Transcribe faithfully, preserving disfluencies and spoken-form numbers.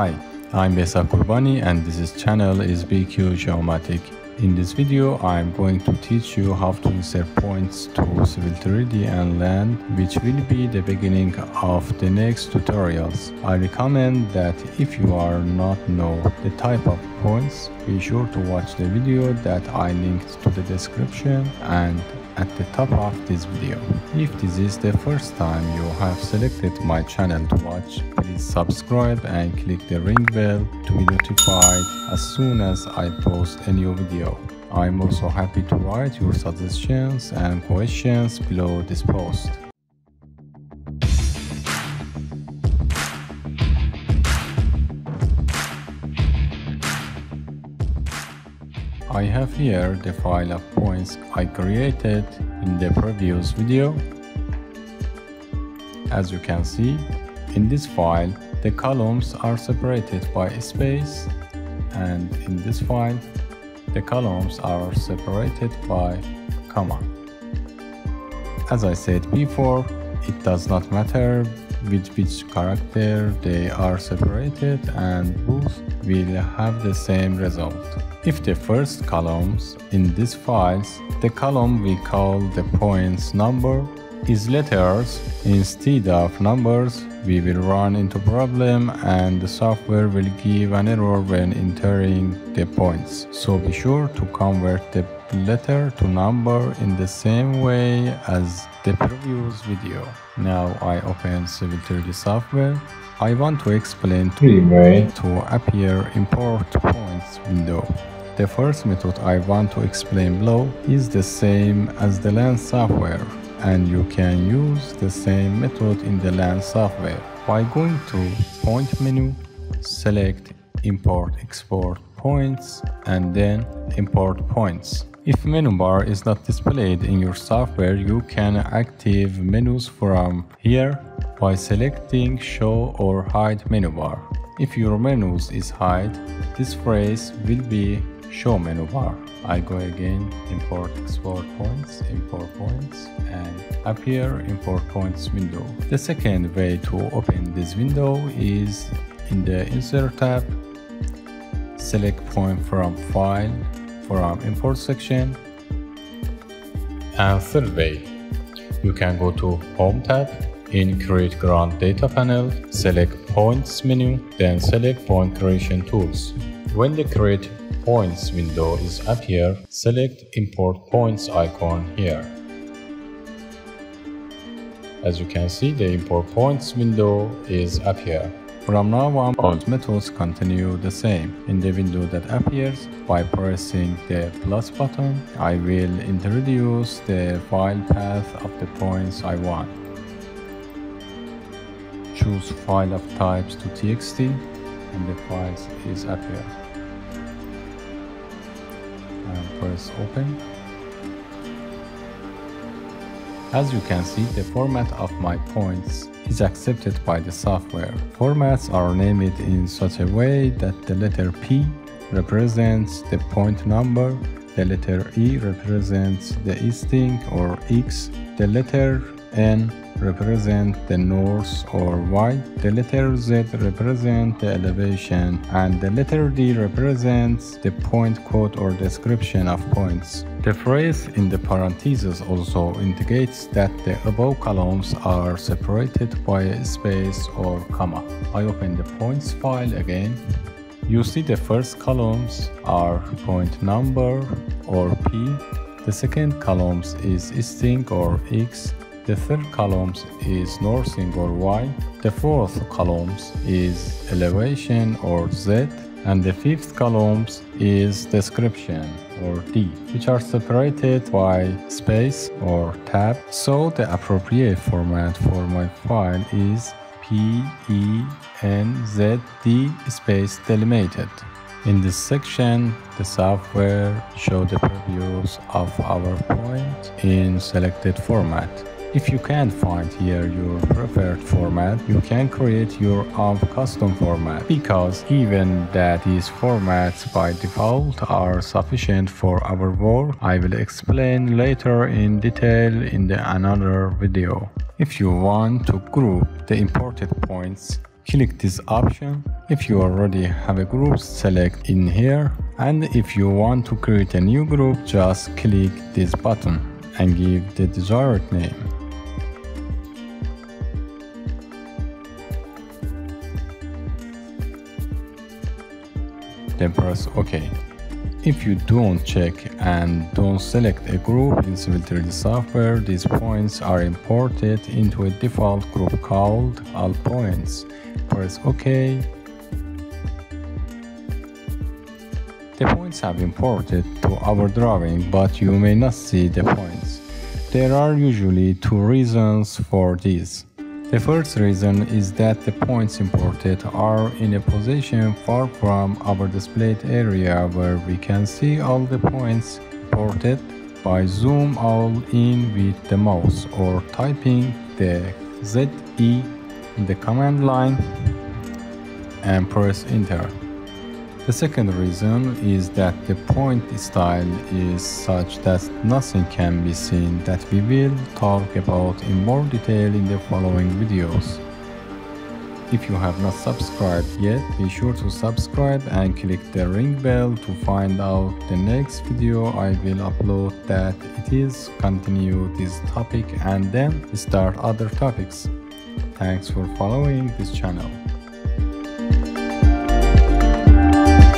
Hi, I'm Besa Gurbani and this channel is B Q Geomatic. In this video, I'm going to teach you how to insert points to Civil three D and land, which will be the beginning of the next tutorials. I recommend that if you are not know the type of points, be sure to watch the video that I linked to the description and at the top of this video. If this is the first time you have selected my channel to watch, please subscribe and click the ring bell to be notified as soon as I post a new video. I'm also happy to write your suggestions and questions below this post. I have here the file of points I created in the previous video. As you can see, in this file the columns are separated by a space, and in this file the columns are separated by comma. As I said before, it does not matter with which character they are separated, and both will have the same result. If the first columns in these files, the column we call the points number, is letters instead of numbers, we will run into problem and the software will give an error when entering the points. So be sure to convert the letter to number in the same way as the previous video. Now I open Civil three D software. I want to explain three ways to appear import points window. The first method I want to explain below is the same as the land software, and you can use the same method in the land software by going to point menu, select import export points, and then import points. If menu bar is not displayed in your software, you can active menus from here by selecting show or hide menu bar. If your menus is hide, this phrase will be show menu bar. I go again, import export points, import points, and appear import points window. The second way to open this window is in the insert tab, select point from file from import section. And third way, you can go to home tab, in create ground data panel, select points menu, then select point creation tools. When the create points window is appear, select import points icon here. As you can see, the import points window is appear. From now on, both methods continue the same. In the window that appears, by pressing the plus button, I will introduce the file path of the points I want. Choose file of types to T X T, and the file is appear. And press open. As you can see, the format of my points is accepted by the software. Formats are named in such a way that the letter P represents the point number, the letter E represents the easting or X, the letter N represents the north or Y, the letter Z represents the elevation, and the letter D represents the point code or description of points. The phrase in the parentheses also indicates that the above columns are separated by a space or comma. I open the points file again. You see the first columns are point number or P, the second columns is easting or X, the third column is northing or Y, the fourth column is elevation or Z, and the fifth column is description or D, which are separated by space or tab. So the appropriate format for my file is P, E, N, Z, D space delimited. In this section, the software shows the previews of our point in selected format. If you can't find here your preferred format, you can create your own custom format, because even that these formats by default are sufficient for our work, I will explain later in detail in the another video. If you want to group the imported points, click this option. If you already have a group, select in here, and if you want to create a new group, just click this button and give the desired name. Then press OK. If you don't check and don't select a group in Civil three D software, these points are imported into a default group called All Points. Press OK. The points have imported to our drawing, but you may not see the points. There are usually two reasons for this. The first reason is that the points imported are in a position far from our displayed area where we can see all the points imported by zoom all in with the mouse or typing the Z E in the command line and press enter. The second reason is that the point style is such that nothing can be seen that we will talk about in more detail in the following videos. If you have not subscribed yet, be sure to subscribe and click the ring bell to find out the next video I will upload that it is continue this topic and then start other topics. Thanks for following this channel.